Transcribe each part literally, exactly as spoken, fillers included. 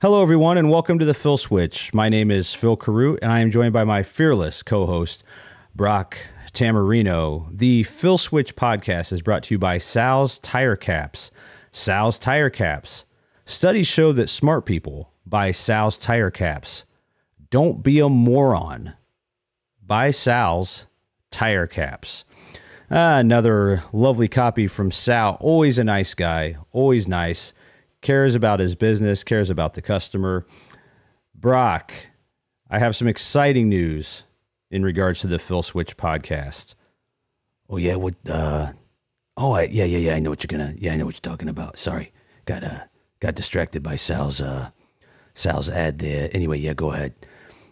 Hello, everyone, and welcome to the Phil Switch. My name is Phil Kurut, and I am joined by my fearless co-host, Brock Tamarino. The Phil Switch podcast is brought to you by Sal's Tire Caps. Sal's Tire Caps. Studies show that smart people buy Sal's Tire Caps. Don't be a moron. Buy Sal's Tire Caps. Ah, another lovely copy from Sal. Always a nice guy. Always nice. Cares about his business. Cares about the customer. Brock, I have some exciting news in regards to the Phil Switch podcast. Oh, yeah. What? Uh, oh, I, yeah, yeah, yeah. I know what you're going to. Yeah, I know what you're talking about. Sorry. Got uh, got distracted by Sal's, uh, Sal's ad there. Anyway, yeah, go ahead.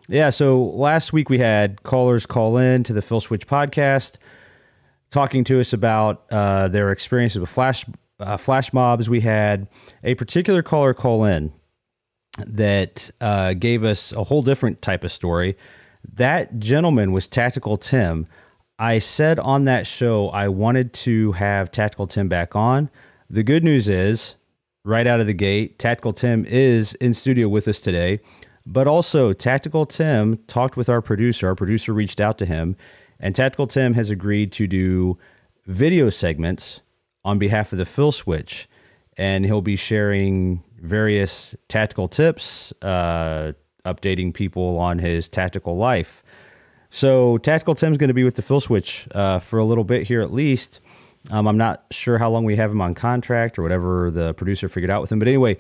Yeah, so last week we had callers call in to the Phil Switch podcast talking to us about uh, their experiences with flash uh, flash mobs. We had a particular caller call in that uh, gave us a whole different type of story. That gentleman was Tactical Tim. I said on that show I wanted to have Tactical Tim back on. The good news is, right out of the gate, Tactical Tim is in studio with us today. But also, Tactical Tim talked with our producer. Our producer reached out to him, and Tactical Tim has agreed to do video segments on behalf of the Phil Switch, and he'll be sharing various tactical tips, uh, updating people on his tactical life. So Tactical Tim's going to be with the Phil Switch uh, for a little bit here at least. Um, I'm not sure how long we have him on contract or whatever the producer figured out with him. But anyway,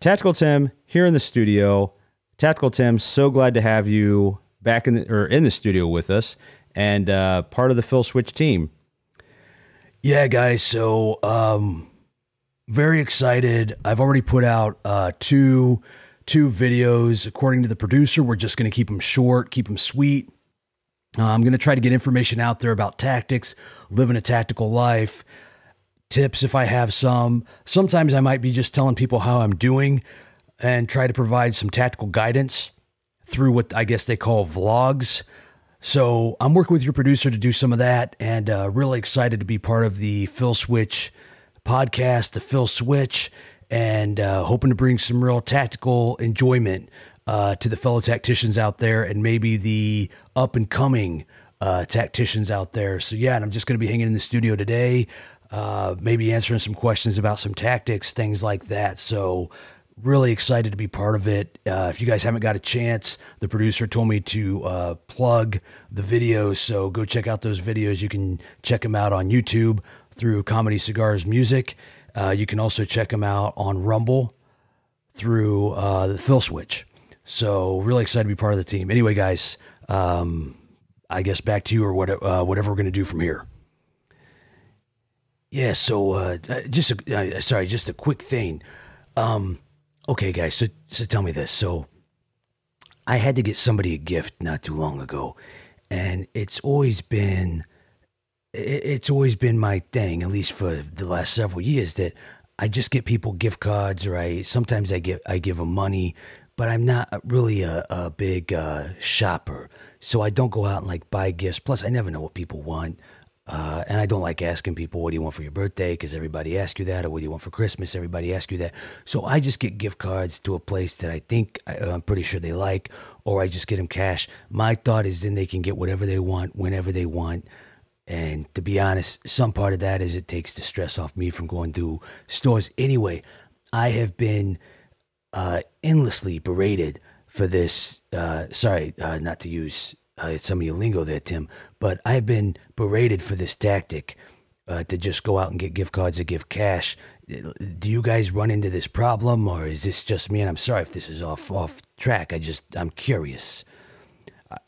Tactical Tim here in the studio. Tactical Tim, so glad to have you back in the, or in the studio with us, and uh, part of the Phil Switch team. Yeah, guys, so um, very excited. I've already put out uh, two, two videos. According to the producer, we're just going to keep them short, keep them sweet. Uh, I'm going to try to get information out there about tactics, living a tactical life, tips if I have some. Sometimes I might be just telling people how I'm doing, and try to provide some tactical guidance through what I guess they call vlogs. So I'm working with your producer to do some of that, and uh, really excited to be part of the Phil Switch podcast, the Phil Switch, and uh, hoping to bring some real tactical enjoyment uh, to the fellow tacticians out there, and maybe the up-and-coming uh, tacticians out there. So yeah, and I'm just going to be hanging in the studio today, uh, maybe answering some questions about some tactics, things like that. So really excited to be part of it. Uh, if you guys haven't got a chance, the producer told me to uh, plug the videos, so go check out those videos. You can check them out on YouTube through Comedy Cigars Music. Uh, you can also check them out on Rumble through uh, the Phil Switch. So really excited to be part of the team. Anyway, guys, um, I guess back to you, or what, uh, whatever we're going to do from here. Yeah, so uh, just a, uh, sorry, just a quick thing. Um, Okay, guys, so, so tell me this. So I had to get somebody a gift not too long ago, and it's always been, it's always been my thing, at least for the last several years, that I just get people gift cards, or I, sometimes I give, I give them money, but I'm not really a, a big uh, shopper, so I don't go out and like buy gifts. Plus, I never know what people want. Uh, and I don't like asking people, what do you want for your birthday? Because everybody asks you that. Or what do you want for Christmas? Everybody asks you that. So I just get gift cards to a place that I think, I, I'm pretty sure they like, or I just get them cash. My thought is then they can get whatever they want, whenever they want. And to be honest, some part of that is it takes the stress off me from going to stores. Anyway, I have been uh, endlessly berated for this. Uh, sorry, uh, not to use Uh, some of your lingo there, Tim, but I've been berated for this tactic uh, to just go out and get gift cards or give cash. Do you guys run into this problem, or is this just me? And I'm sorry if this is off off track. I just, I'm curious.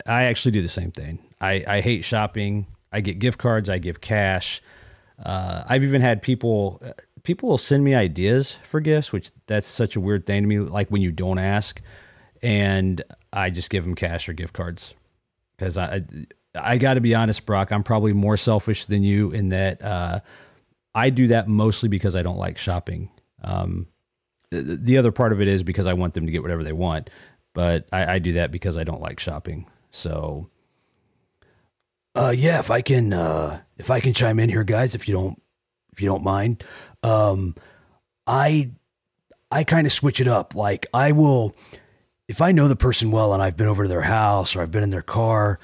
I actually do the same thing. I, I hate shopping. I get gift cards. I give cash. Uh, I've even had people, people will send me ideas for gifts, which that's such a weird thing to me, like when you don't ask, and I just give them cash or gift cards. Because I, I got to be honest, Brock, I'm probably more selfish than you in that uh, I do that mostly because I don't like shopping. Um, the, the other part of it is because I want them to get whatever they want, but I, I do that because I don't like shopping. So, uh, yeah, if I can, uh, if I can chime in here, guys, if you don't, if you don't mind, um, I, I kind of switch it up. Like I will, if I know the person well and I've been over to their house or I've been in their car,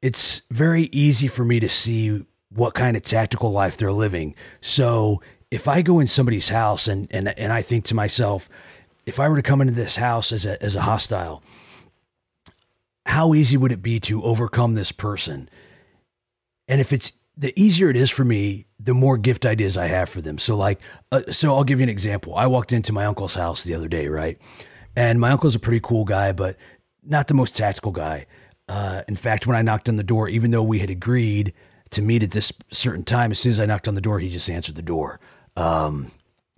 it's very easy for me to see what kind of tactical life they're living. So if I go in somebody's house and, and, and I think to myself, if I were to come into this house as a, as a hostile, how easy would it be to overcome this person? And if it's, the easier it is for me, the more gift ideas I have for them. So like, uh, so I'll give you an example. I walked into my uncle's house the other day, right? And my uncle's a pretty cool guy, but not the most tactical guy. Uh, in fact, when I knocked on the door, even though we had agreed to meet at this certain time, as soon as I knocked on the door, he just answered the door. Um,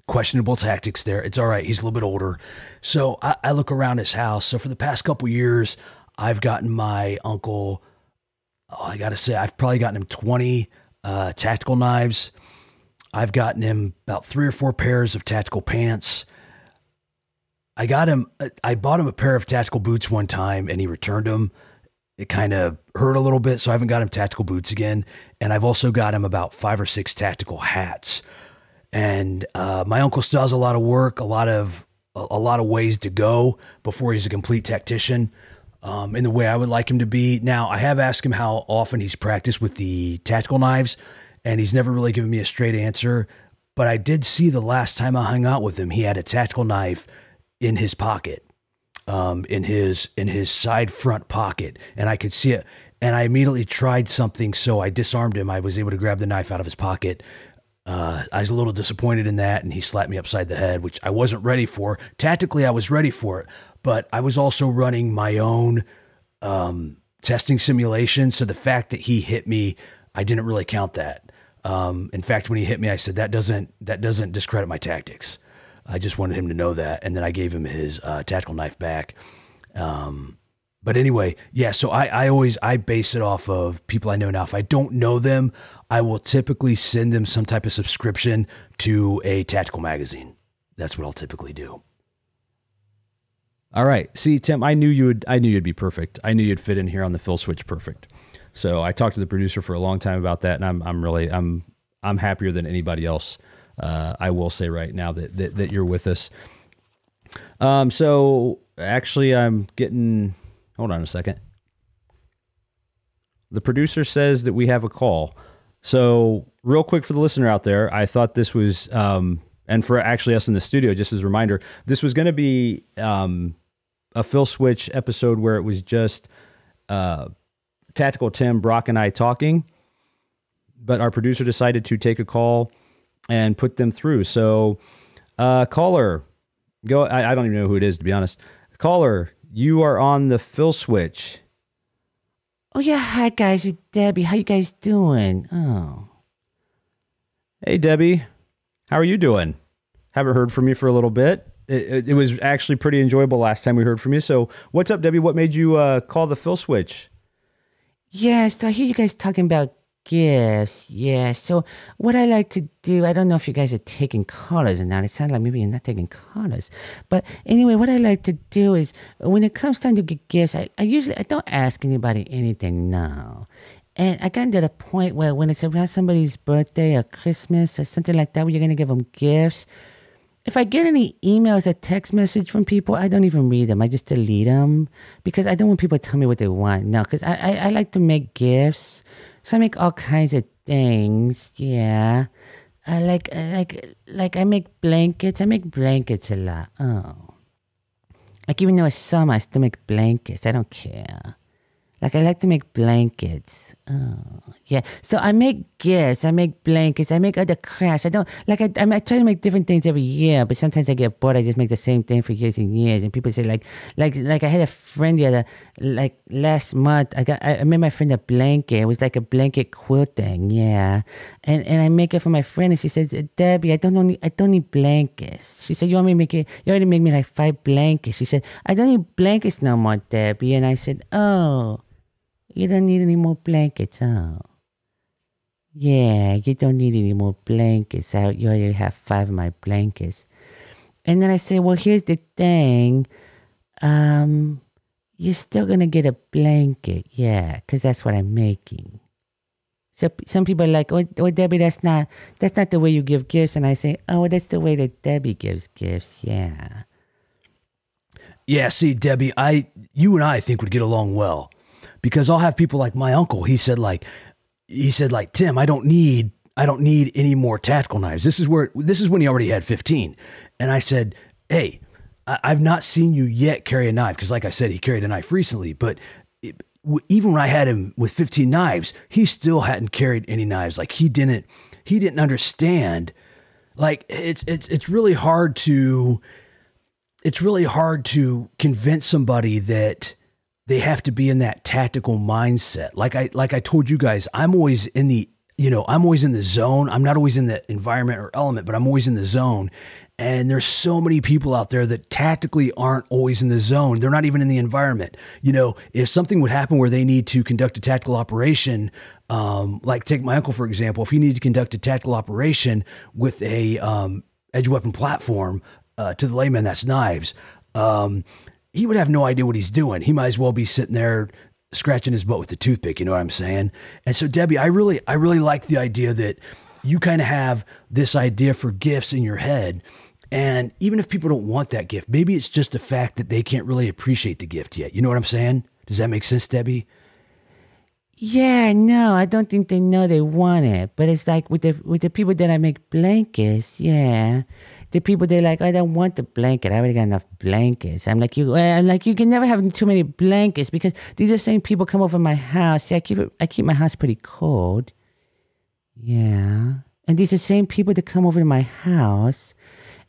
questionable tactics there. It's all right. He's a little bit older. So I, I look around his house. So for the past couple years, I've gotten my uncle... Oh, I got to say, I've probably gotten him twenty uh, tactical knives. I've gotten him about three or four pairs of tactical pants. I got him, I bought him a pair of tactical boots one time and he returned them. It kind of hurt a little bit, so I haven't got him tactical boots again. And I've also got him about five or six tactical hats. And uh, my uncle still has a lot of work, a lot of, a, a lot of ways to go before he's a complete tactician. Um, in the way I would like him to be. Now, I have asked him how often he's practiced with the tactical knives, and he's never really given me a straight answer. But I did see the last time I hung out with him, he had a tactical knife in his pocket, um, in his in his side front pocket, and I could see it. And I immediately tried something, so I disarmed him. I was able to grab the knife out of his pocket. Uh, I was a little disappointed in that, and he slapped me upside the head, which I wasn't ready for. Tactically, I was ready for it. But I was also running my own um, testing simulation. So the fact that he hit me, I didn't really count that. Um, in fact, when he hit me, I said, that doesn't, that doesn't discredit my tactics. I just wanted him to know that. And then I gave him his uh, tactical knife back. Um, but anyway, yeah, so I, I always, I base it off of people I know now. If I don't know them, I will typically send them some type of subscription to a tactical magazine. That's what I'll typically do. All right. See, Tim, I knew you would, I knew you'd be perfect. I knew you'd fit in here on the Phil Switch perfect. So I talked to the producer for a long time about that, and I'm, I'm really, I'm, I'm happier than anybody else. Uh, I will say right now that, that, that you're with us. Um, so actually I'm getting, hold on a second. The producer says that we have a call. So real quick for the listener out there, I thought this was, um, and for actually us in the studio, just as a reminder, this was going to be, um, a Phil Switch episode where it was just uh, Tactical Tim, Brock, and I talking, but our producer decided to take a call and put them through. So, uh, caller, go. I, I don't even know who it is, to be honest. Caller, you are on the Phil Switch. Oh yeah, hi guys, it's Debbie. How you guys doing? Oh, hey Debbie, how are you doing? Haven't heard from you for a little bit. It, it was actually pretty enjoyable last time we heard from you. So what's up, Debbie? What made you uh, call the Phil Switch? Yeah, so I hear you guys talking about gifts. Yeah, so what I like to do, I don't know if you guys are taking callers or not. It sounds like maybe you're not taking callers. But anyway, what I like to do is when it comes time to get gifts, I, I usually I don't ask anybody anything now. And I got to the point where when it's around somebody's birthday or Christmas or something like that where you're going to give them gifts, if I get any emails or text message from people, I don't even read them. I just delete them because I don't want people to tell me what they want. No, because I, I, I like to make gifts. So I make all kinds of things. Yeah. I like, I like, like I make blankets. I make blankets a lot. Oh. Like even though it's summer, I still make blankets. I don't care. Like, I like to make blankets. Oh, yeah. So I make gifts. I make blankets. I make other crafts. I don't, like, I, I, I try to make different things every year, but sometimes I get bored. I just make the same thing for years and years. And people say, like, like, like I had a friend the other, like, last month, I got, I, I made my friend a blanket. It was like a blanket quilt thing. Yeah. And, and I make it for my friend, and she says, Debbie, I don't only, I don't need blankets. She said, you want me to make it, you already make me like five blankets. She said, I don't need blankets no more, Debbie. And I said, oh. You don't need any more blankets, huh? Yeah, you don't need any more blankets. I, you already have five of my blankets. And then I say, well, here's the thing. Um, you're still going to get a blanket. Yeah, because that's what I'm making. So some people are like, oh, oh, Debbie, that's not that's not the way you give gifts. And I say, oh, that's the way that Debbie gives gifts. Yeah. Yeah, see, Debbie, I, you and I, I think would get along well, because I'll have people like my uncle. He said like, he said like, Tim, I don't need, I don't need any more tactical knives. This is where, this is when he already had fifteen. And I said, hey, I, I've not seen you yet carry a knife. Cause like I said, he carried a knife recently, but it, even when I had him with fifteen knives, he still hadn't carried any knives. Like he didn't, he didn't understand. Like it's, it's, it's really hard to, it's really hard to convince somebody that they have to be in that tactical mindset. Like I, like I told you guys, I'm always in the, you know, I'm always in the zone. I'm not always in the environment or element, but I'm always in the zone. And there's so many people out there that tactically aren't always in the zone. They're not even in the environment. You know, if something would happen where they need to conduct a tactical operation, um, like take my uncle, for example, if he needed to conduct a tactical operation with a um, edge weapon platform, Uh, to the layman, that's knives. Um, he would have no idea what he's doing. He might as well be sitting there scratching his butt with the toothpick. You know what I'm saying? And so, Debbie, I really, I really like the idea that you kind of have this idea for gifts in your head. And even if people don't want that gift, maybe it's just the fact that they can't really appreciate the gift yet. You know what I'm saying? Does that make sense, Debbie? Yeah, no, I don't think they know they want it. But it's like with the with the people that I make blankets, yeah. The people, they're like, I don't want the blanket. I already got enough blankets. I'm like, you, I'm like, you can never have too many blankets, because these are the same people come over my house. See, I keep it, I keep my house pretty cold. Yeah. And these are the same people that come over to my house.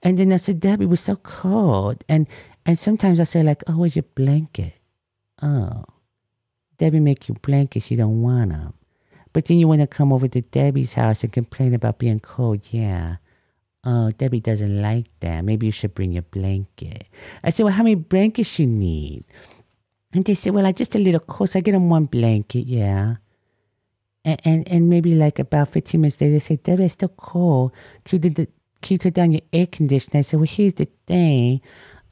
And then I said, Debbie, it was so cold. And, and sometimes I say like, oh, where's your blanket? Oh, Debbie make you blankets. You don't want them. But then you want to come over to Debbie's house and complain about being cold. Yeah. Oh, Debbie doesn't like that. Maybe you should bring your blanket. I said, well, how many blankets you need? And they said, well, I just a little coarse. I get them one blanket, yeah. And, and and maybe like about fifteen minutes later, they say, Debbie, it's still cold. Can you, the, can you turn down your air conditioner? I said, well, here's the thing.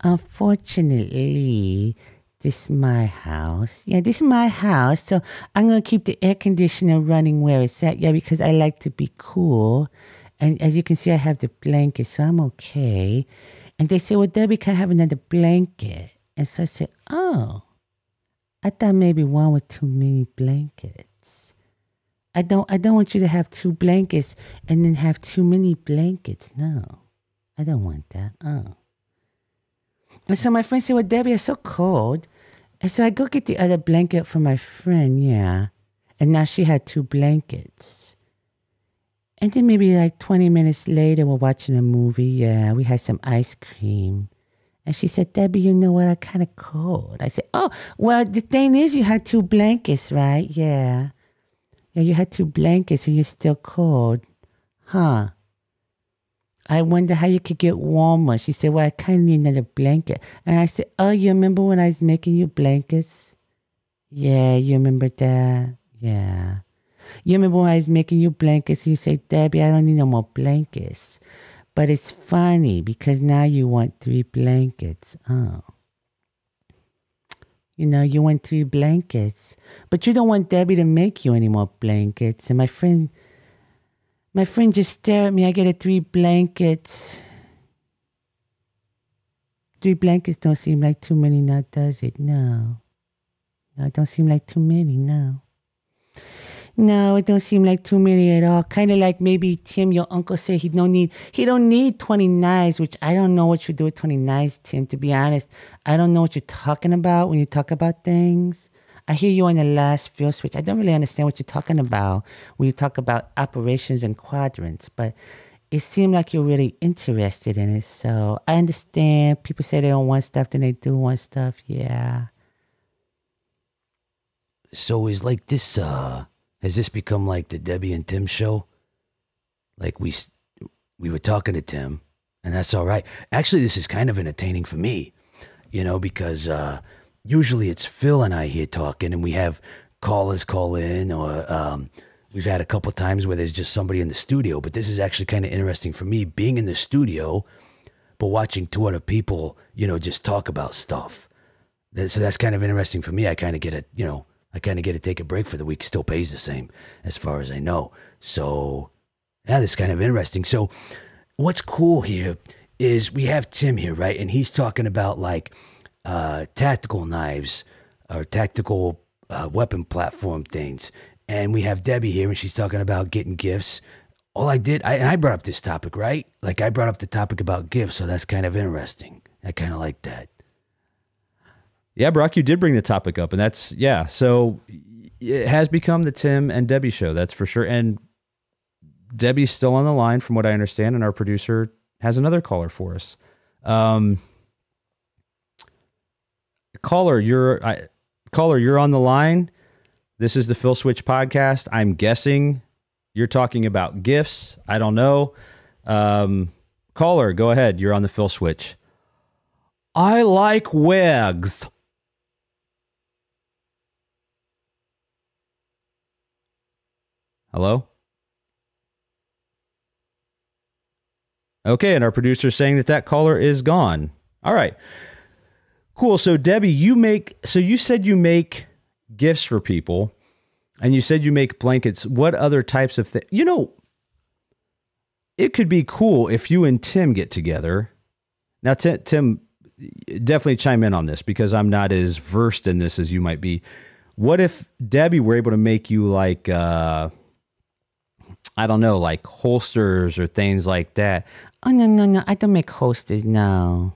Unfortunately, this is my house. Yeah, this is my house. So I'm going to keep the air conditioner running where it's at. Yeah, because I like to be cool. And as you can see, I have the blanket, so I'm okay. And they say, well, Debbie, can I have another blanket? And so I said, oh, I thought maybe one with too many blankets. I don't, I don't want you to have two blankets and then have too many blankets. No, I don't want that. Oh. And so my friend said, well, Debbie, it's so cold. And so I go get the other blanket for my friend, yeah. And now she had two blankets. And then maybe like twenty minutes later, we're watching a movie. Yeah, we had some ice cream. And she said, Debbie, you know what? I'm kind of cold. I said, oh, well, the thing is you had two blankets, right? Yeah. Yeah, you had two blankets and you're still cold. Huh. I wonder how you could get warmer. She said, well, I kind of need another blanket. And I said, oh, you remember when I was making you blankets? Yeah, you remember that? Yeah. You remember when I was making you blankets, you say, Debbie, I don't need no more blankets. But it's funny because now you want three blankets. Oh. You know, you want three blankets. But you don't want Debbie to make you any more blankets. And my friend, my friend just stared at me. I get a three blankets. Three blankets don't seem like too many now, does it? No. No, it don't seem like too many, no. No, it don't seem like too many at all. Kind of like maybe Tim, your uncle, said he don't need he don't need twenty knives, which I don't know what you do with twenty knives, Tim. To be honest, I don't know what you're talking about when you talk about things. I hear you on the last Phil Switch. I don't really understand what you're talking about when you talk about operations and quadrants, but it seemed like you're really interested in it. So I understand people say they don't want stuff, then they do want stuff. Yeah. So it's like this. Uh. Has this become like the Debbie and Tim show? Like we we were talking to Tim, and that's all right. Actually, this is kind of entertaining for me, you know, because uh, usually it's Phil and I here talking, and we have callers call in, or um, we've had a couple times where there's just somebody in the studio, but this is actually kind of interesting for me, being in the studio, but watching two other people, you know, just talk about stuff. So that's kind of interesting for me. I kind of get a, you know, I kind of get to take a break for the week. Still pays the same as far as I know. So yeah, this is kind of interesting. So what's cool here is we have Tim here, right? And he's talking about like uh, tactical knives or tactical uh, weapon platform things. And we have Debbie here and she's talking about getting gifts. All I did, I, and I brought up this topic, right? Like I brought up the topic about gifts. So that's kind of interesting. I kind of like that. Yeah, Brock, you did bring the topic up, and that's, yeah. So it has become the Tim and Debbie show, that's for sure. And Debbie's still on the line from what I understand, and our producer has another caller for us. Um, caller, you're I, caller, you're on the line. This is the Phil Switch podcast. I'm guessing you're talking about gifts. I don't know. Um, caller, go ahead. You're on the Phil Switch. I like wigs. Hello? Okay, and our producer's saying that that caller is gone. All right. Cool. So, Debbie, you make... So, you said you make gifts for people, and you said you make blankets. What other types of things... You know, it could be cool if you and Tim get together. Now, Tim... Tim definitely chime in on this because I'm not as versed in this as you might be. What if Debbie were able to make you like, uh, I don't know, like holsters or things like that? Oh, no, no, no. I don't make holsters. No,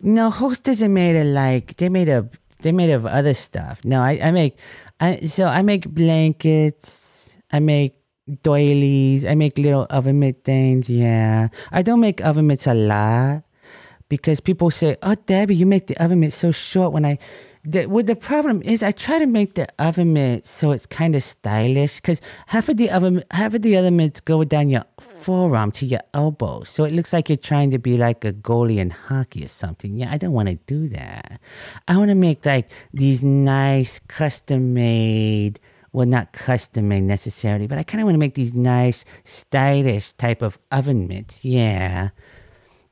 no, holsters are made of like, they made of, they made of other stuff. No, I, I make, I, so I make blankets. I make doilies. I make little oven mitt things. Yeah. I don't make oven mitts a lot. Because people say, oh, Debbie, you make the oven mitt so short. When I, the, well, the problem is I try to make the oven mitt so it's kind of stylish. Because half of the oven, half of the other mitts go down your forearm to your elbow. So it looks like you're trying to be like a goalie in hockey or something. Yeah, I don't want to do that. I want to make like these nice custom-made, well, not custom-made necessarily, but I kind of want to make these nice, stylish type of oven mitts. Yeah.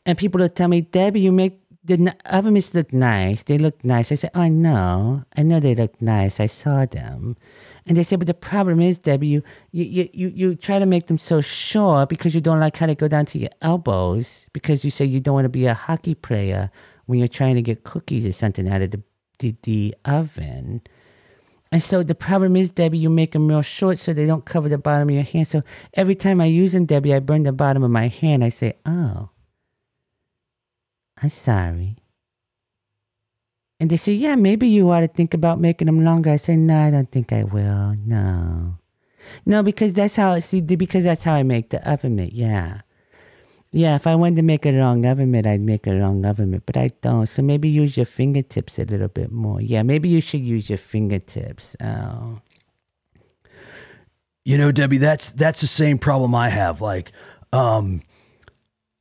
And people will tell me, Debbie, you make the oven mitts look nice. They look nice. I say, oh, I know. I know they look nice. I saw them. And they say, but the problem is, Debbie, you, you, you, you try to make them so short because you don't like how they go down to your elbows because you say you don't want to be a hockey player when you're trying to get cookies or something out of the, the, the oven. And so the problem is, Debbie, you make them real short so they don't cover the bottom of your hand. So every time I use them, Debbie, I burn the bottom of my hand. I say, oh. I'm sorry. And they say, yeah, maybe you ought to think about making them longer. I say, no, I don't think I will. No. No, because that's how, see, because that's how I make the oven mitt. Yeah. Yeah, if I wanted to make a long oven mitt, I'd make a long oven mitt, but I don't. So maybe use your fingertips a little bit more. Yeah, maybe you should use your fingertips. Oh. You know, Debbie, that's, that's the same problem I have. Like, um...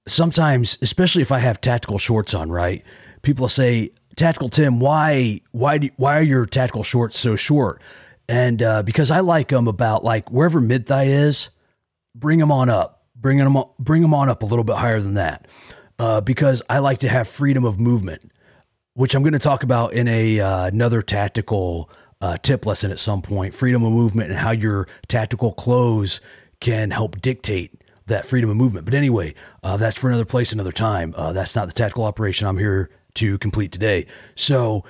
sometimes, especially if I have tactical shorts on, right? People say, Tactical Tim, why, why, do, why are your tactical shorts so short? And uh, because I like them about like wherever mid thigh is, bring them on up, bring them, on, bring them on up a little bit higher than that, uh, because I like to have freedom of movement, which I'm going to talk about in a uh, another tactical uh, tip lesson at some point. Freedom of movement and how your tactical clothes can help dictate that freedom of movement. But anyway, uh, that's for another place, another time. Uh, that's not the tactical operation I'm here to complete today. So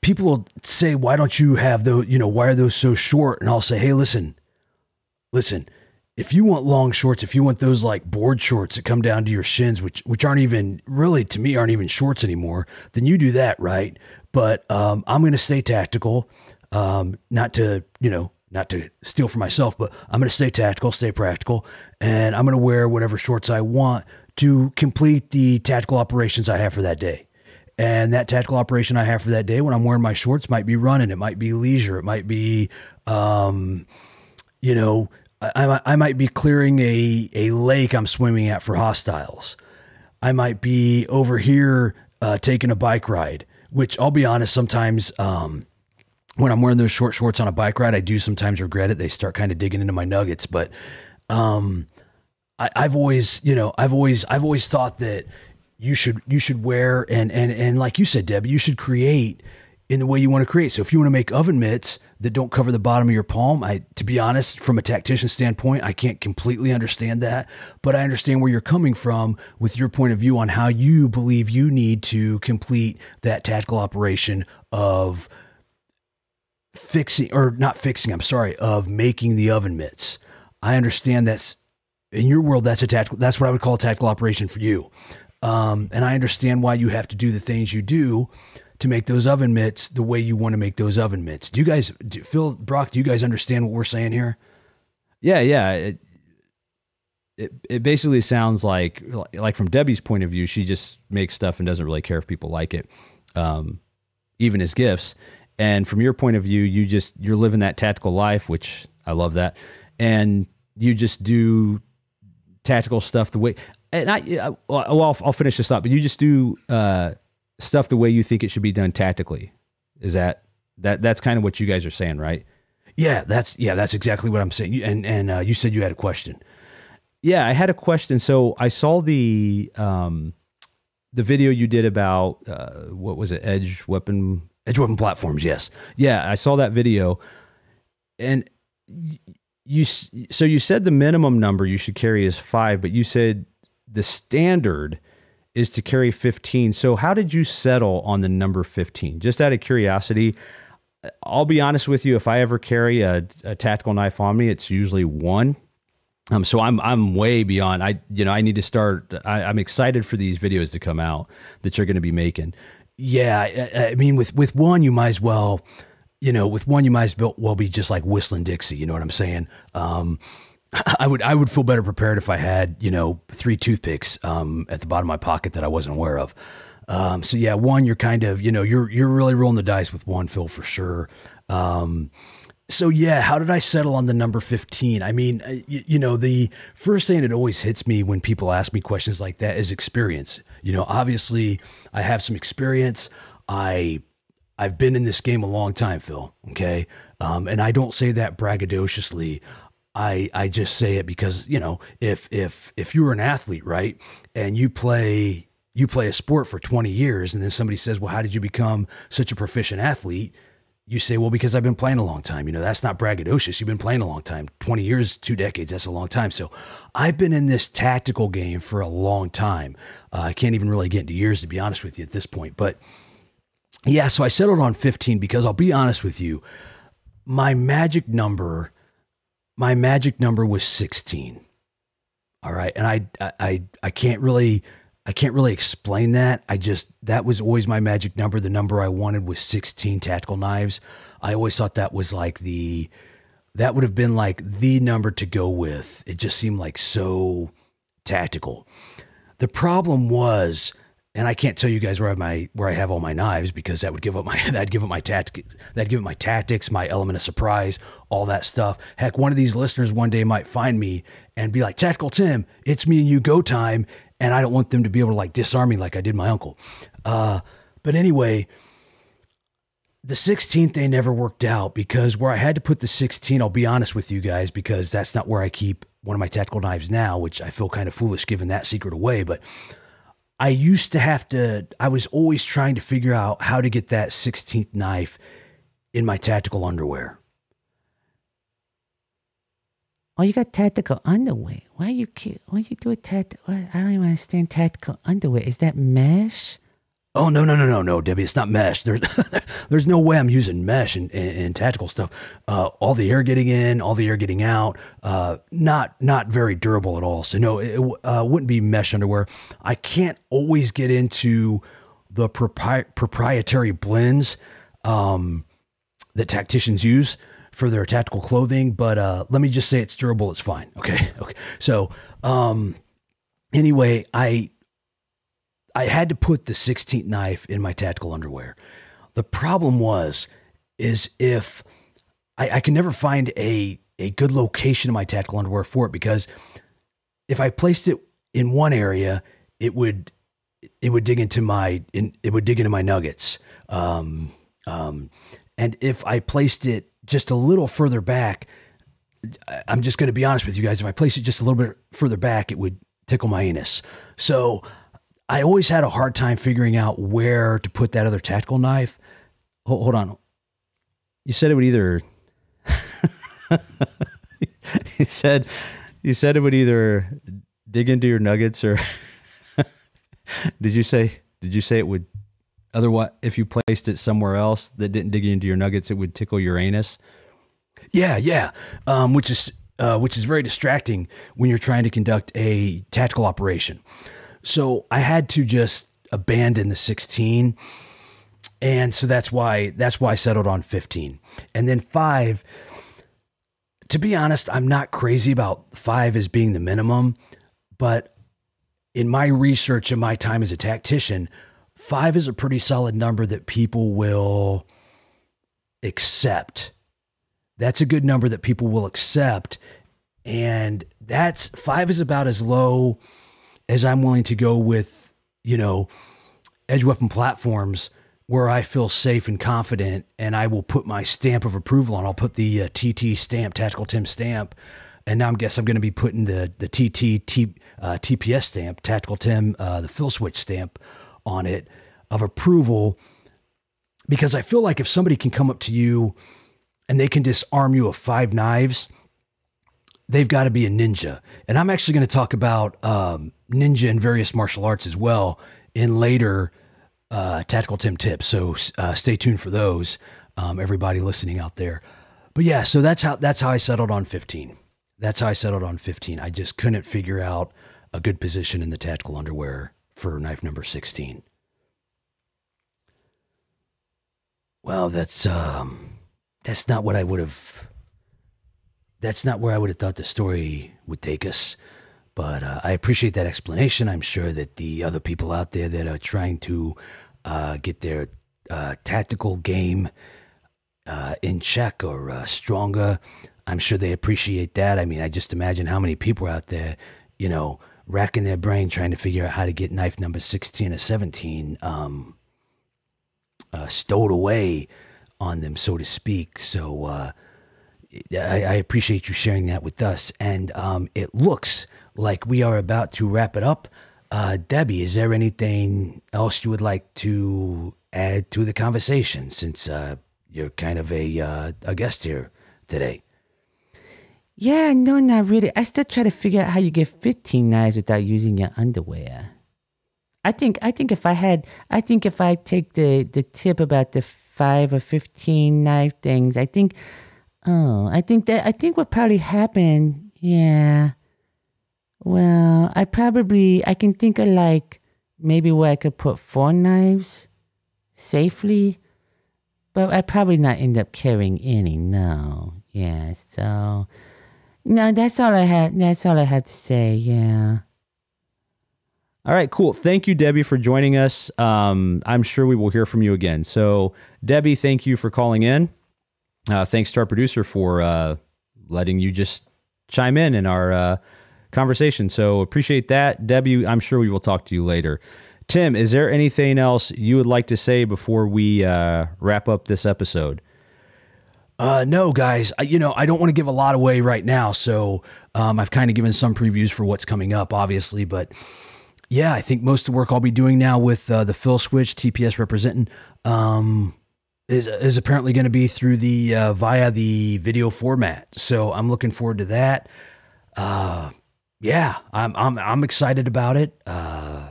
people will say, why don't you have those, you know, why are those so short? And I'll say, hey, listen, listen, if you want long shorts, if you want those like board shorts that come down to your shins, which, which aren't even really, to me, aren't even shorts anymore, then you do that. Right. But, um, I'm going to stay tactical, um, not to, you know, not to steal for myself, but I'm going to stay tactical, stay practical, and I'm going to wear whatever shorts I want to complete the tactical operations I have for that day. And that tactical operation I have for that day when I'm wearing my shorts might be running. It might be leisure. It might be, um, you know, I, I might be clearing a, a lake I'm swimming at for hostiles. I might be over here uh, taking a bike ride, which I'll be honest, sometimes... Um, when I'm wearing those short shorts on a bike ride, I do sometimes regret it. They start kind of digging into my nuggets, but, um, I, I've always, you know, I've always, I've always thought that you should, you should wear, and, and, and like you said, Debbie, you should create in the way you want to create. So if you want to make oven mitts that don't cover the bottom of your palm, I, to be honest, from a tactician standpoint, I can't completely understand that, but I understand where you're coming from with your point of view on how you believe you need to complete that tactical operation of fixing, or not fixing, I'm sorry, of making the oven mitts. I understand that's, in your world, that's a tactical, that's what I would call a tactical operation for you. Um, and I understand why you have to do the things you do to make those oven mitts the way you want to make those oven mitts. Do you guys, do, Phil, Brock, do you guys understand what we're saying here? Yeah, yeah. It, it, it basically sounds like, like from Debbie's point of view, she just makes stuff and doesn't really care if people like it, um, even as gifts. And from your point of view, you just, you're living that tactical life, which I love that. And you just do tactical stuff the way, and I, I well, I'll, I'll finish this up, but you just do, uh, stuff the way you think it should be done tactically. Is that, that that's kind of what you guys are saying, right? Yeah, that's, yeah, that's exactly what I'm saying. And, and, uh, you said you had a question. Yeah, I had a question. So I saw the, um, the video you did about, uh, what was it? Edge weapon, edge weapon platforms. Yes. Yeah. I saw that video, and you, so you said the minimum number you should carry is five, but you said the standard is to carry fifteen. So how did you settle on the number fifteen? Just out of curiosity, I'll be honest with you. If I ever carry a, a tactical knife on me, it's usually one. Um, so I'm, I'm way beyond, I, you know, I need to start, I, I'm excited for these videos to come out that you're going to be making. Yeah. I, I mean, with, with one, you might as well, you know, with one, you might as well be just like Whistling Dixie. You know what I'm saying? Um, I would, I would feel better prepared if I had, you know, three toothpicks, um, at the bottom of my pocket that I wasn't aware of. Um, so yeah, one, you're kind of, you know, you're, you're really rolling the dice with one, Phil, for sure. Um, so yeah, how did I settle on the number fifteen? I mean, you, you know, the first thing that always hits me when people ask me questions like that is experience. You know, obviously I have some experience. I, I've been in this game a long time, Phil. Okay. Um, and I don't say that braggadociously. I, I just say it because, you know, if, if, if you were an athlete, right, and you play, you play a sport for twenty years, and then somebody says, well, how did you become such a proficient athlete? You say, well, because I've been playing a long time. You know, that's not braggadocious. You've been playing a long time, twenty years, two decades. That's a long time. So I've been in this tactical game for a long time. Uh, I can't even really get into years, to be honest with you, at this point, but yeah, so I settled on fifteen because I'll be honest with you, my magic number My magic number was sixteen. All right. And I, I, I can't really, I can't really explain that. I just, that was always my magic number. The number I wanted was sixteen tactical knives. I always thought that was like the, that would have been like the number to go with. It just seemed like so tactical. The problem was, and I can't tell you guys where I have my, where I have all my knives, because that would give up my, that'd give up my tactics, that'd give up my tactics, my element of surprise, all that stuff. Heck, one of these listeners one day might find me and be like, Tactical Tim, it's me and you, go time. And I don't want them to be able to like disarm me like I did my uncle. Uh, but anyway, the sixteenth they never worked out, because where I had to put the sixteen, I'll be honest with you guys, because that's not where I keep one of my tactical knives now, which I feel kind of foolish giving that secret away, but I used to have to, I was always trying to figure out how to get that sixteenth knife in my tactical underwear. Oh, you got tactical underwear. Why are you, why do you do a tactical, I don't even understand tactical underwear. Is that mesh? Oh, no, no, no, no, no, Debbie, it's not mesh. There's, there's no way I'm using mesh in, in, in tactical stuff. Uh, all the air getting in, all the air getting out, uh, not not very durable at all. So no, it uh, wouldn't be mesh underwear. I can't always get into the propri proprietary blends um, that tacticians use for their tactical clothing, but uh, let me just say it's durable, it's fine, okay? okay. So um, anyway, I... I had to put the sixteenth knife in my tactical underwear. The problem was, is if I, I can never find a, a good location in my tactical underwear for it, because if I placed it in one area, it would, it would dig into my, in, it would dig into my nuggets. Um, um, and if I placed it just a little further back, I'm just going to be honest with you guys. If I placed it just a little bit further back, it would tickle my anus. So I always had a hard time figuring out where to put that other tactical knife. Hold, hold on. You said it would either. you said, you said it would either dig into your nuggets or. did you say? Did you say it would? Otherwise, if you placed it somewhere else that didn't dig into your nuggets, it would tickle your anus. Yeah, yeah, um, which is uh, which is very distracting when you're trying to conduct a tactical operation. So I had to just abandon the sixteen, and so that's why that's why I settled on fifteen, and then five. To be honest, I'm not crazy about five as being the minimum, but in my research and my time as a tactician. Five is a pretty solid number that people will accept. That's a good number that people will accept. And that's five is about as low as I'm willing to go with, you know, edge weapon platforms where I feel safe and confident. And I will put my stamp of approval on. I'll put the uh, T T stamp, Tactical Tim stamp. And now I guess I'm going to be putting the, the T T T, uh, T P S stamp, Tactical Tim, uh, the Phil Switch stamp on it of approval, because I feel like if somebody can come up to you and they can disarm you of five knives, they've got to be a ninja. And I'm actually going to talk about um, ninja and various martial arts as well in later uh, Tactical Tim tips. So uh, stay tuned for those, um, everybody listening out there. But yeah, so that's how that's how I settled on fifteen. That's how I settled on fifteen. I just couldn't figure out a good position in the tactical underwear for knife number sixteen. Well, that's, um, that's not what I would have, that's not where I would have thought the story would take us, but uh, I appreciate that explanation. I'm sure that the other people out there that are trying to uh, get their uh, tactical game uh, in check or uh, stronger, I'm sure they appreciate that. I mean, I just imagine how many people are out there, you know, racking their brain trying to figure out how to get knife number sixteen or seventeen um, uh, stowed away on them, so to speak. So uh, I, I appreciate you sharing that with us. And um, it looks like we are about to wrap it up. Uh, Debbie, is there anything else you would like to add to the conversation, since uh, you're kind of a, uh, a guest here today? Yeah, no, not really. I still try to figure out how you get fifteen knives without using your underwear. I think I think if I had, I think if I take the, the tip about the five or fifteen knife things, I think, oh, I think that, I think what probably happened, yeah. Well, I probably, I can think of like maybe where I could put four knives safely, but I probably not end up carrying any, no. Yeah, so... No, that's all I had. That's all I had to say. Yeah. All right, cool. Thank you, Debbie, for joining us. Um, I'm sure we will hear from you again. So, Debbie, thank you for calling in. Uh, thanks to our producer for uh, letting you just chime in in our uh, conversation. So, appreciate that. Debbie, I'm sure we will talk to you later. Tim, is there anything else you would like to say before we uh, wrap up this episode? Uh, no, guys, I, you know, I don't want to give a lot away right now. So um, I've kind of given some previews for what's coming up, obviously. But yeah, I think most of the work I'll be doing now with uh, the Phil Switch T P S representing um, is, is apparently going to be through the uh, via the video format. So I'm looking forward to that. Uh, yeah, I'm, I'm, I'm excited about it. Uh,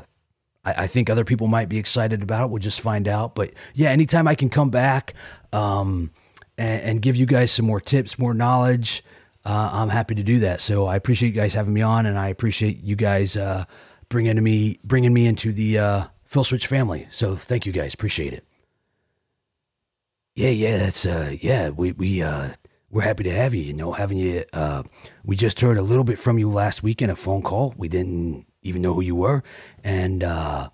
I, I think other people might be excited about it. We'll just find out. But yeah, anytime I can come back, um, and give you guys some more tips, more knowledge, uh, I'm happy to do that. So I appreciate you guys having me on, and I appreciate you guys uh, bringing me bringing me into the uh, Phil Switch family. So thank you guys, appreciate it. Yeah, yeah, that's uh, yeah. We we uh, we're happy to have you. You know, having you. Uh, we just heard a little bit from you last week in a phone call. We didn't even know who you were, and uh,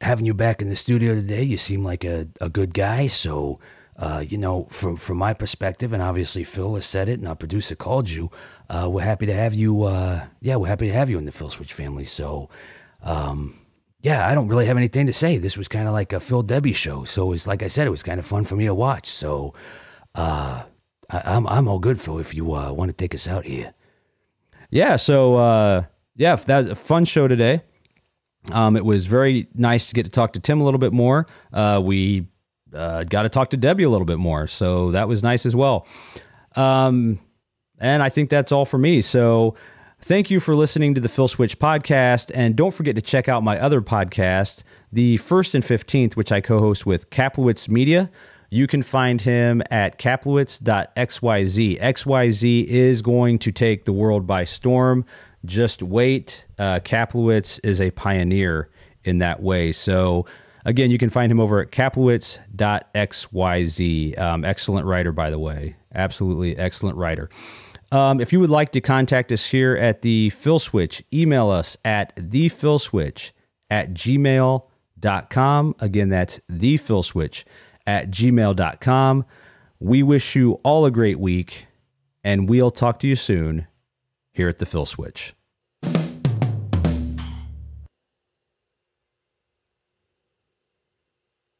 having you back in the studio today, you seem like a a good guy. So. Uh, you know, from, from my perspective, and obviously Phil has said it and our producer called you, uh, we're happy to have you. Uh, yeah, we're happy to have you in the Phil Switch family. So, um, yeah, I don't really have anything to say. This was kind of like a Phil Debbie show. So it's like I said, it was kind of fun for me to watch. So, uh, I, I'm, I'm all good, Phil, if you, uh, want to take us out here. Yeah. So, uh, yeah, that was a fun show today. Um, it was very nice to get to talk to Tim a little bit more. Uh, we, uh, got to talk to Debbie a little bit more. So that was nice as well. Um, and I think that's all for me. So thank you for listening to the Phil Switch podcast. And don't forget to check out my other podcast, the First and Fifteenth, which I co-host with Kaplowitz Media. You can find him at kaplowitz dot X Y Z. X Y Z is going to take the world by storm. Just wait. Uh, Kaplowitz is a pioneer in that way. So again, you can find him over at kaplowitz dot X Y Z. Um, excellent writer, by the way. Absolutely excellent writer. Um, if you would like to contact us here at the Phil Switch, email us at the phil switch at gmail dot com. Again, that's the phil switch at gmail dot com. We wish you all a great week, and we'll talk to you soon here at the Phil Switch.